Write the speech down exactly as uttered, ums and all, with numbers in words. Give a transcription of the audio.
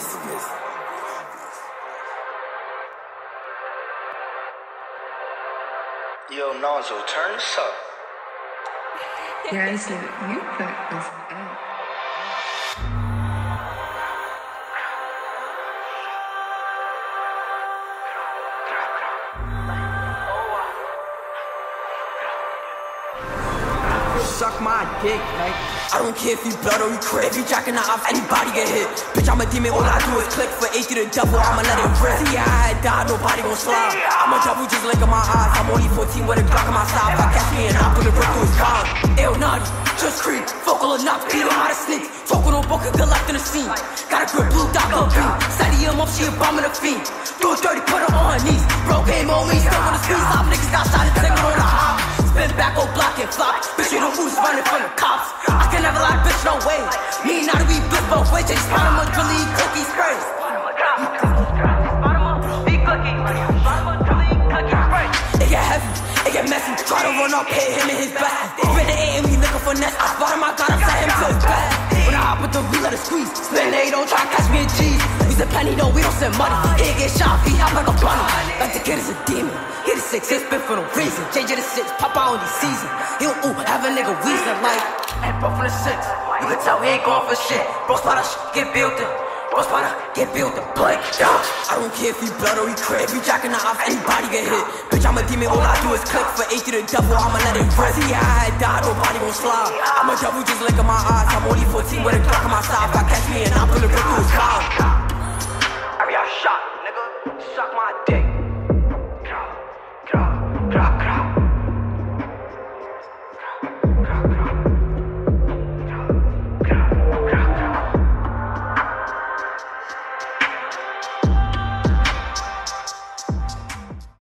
yes, yes. Yo, Nonzo, turn this up. Yeah, I said, you put this up. Suck my dick, like I don't care if you blood or you crap. If you jacking out off, anybody get hit. Bitch, I'm a demon, all I do is click. For H to the devil, I'ma let it rip. See, I had died, nobody gon' slide. I'm a devil, just look in my eyes. I'm only fourteen with a Glock on my side. If I catch me and I put a brick through his bomb. Ew, naughty, just creep. Vocal enough, beat him out of sneak. Vocal on book, good left in the scene. Got a grip, blue dot, up beat. Sadie him up, she a bomb in the fiend. Do it dirty, put her on her knees. Bro, game on me, still on the speed. Stop niggas got shot and take it on the hop. Spin back, go block and flop. Bitch, you know who's running from the cops. I can never lie, bitch, no way. Me and I do be bitch, but wait, they spot him with Billy Cookie Sprays. Spot him up, be cookie. Spot him up, Billy Cookie Sprays. It get heavy, it get messy. Try to run up, hit him in his back. Spin the eight and we looking for nest. I spot him, I got him, set him to his back. When I hop with the wheel, let it squeeze. Spin eight, don't try to catch me in G's. We's a penny, no, we don't send money. It get shot, he hop like a bunny. Like the kid is a demon. Hit a six, hit spin for no reason. J J the six, pop out on the season. He'll ooh, have a nigga wheezing like and bro from the six. You can tell he ain't going for shit. Bro spotter, get built in. Bro spotter, get built in. Blink, down. I don't care if he blood or he crap. If he jacking out off, anybody get hit. Bitch, I'm a demon, all I do is click. For H to the devil, I'ma let it rip. See, I had died, nobody gon' slide. I'm a devil, just look in my eyes. I'm only fourteen with a Glock on my side. If I catch me and I pull a brick through his mouth. I be out shot, nigga. Suck my dick.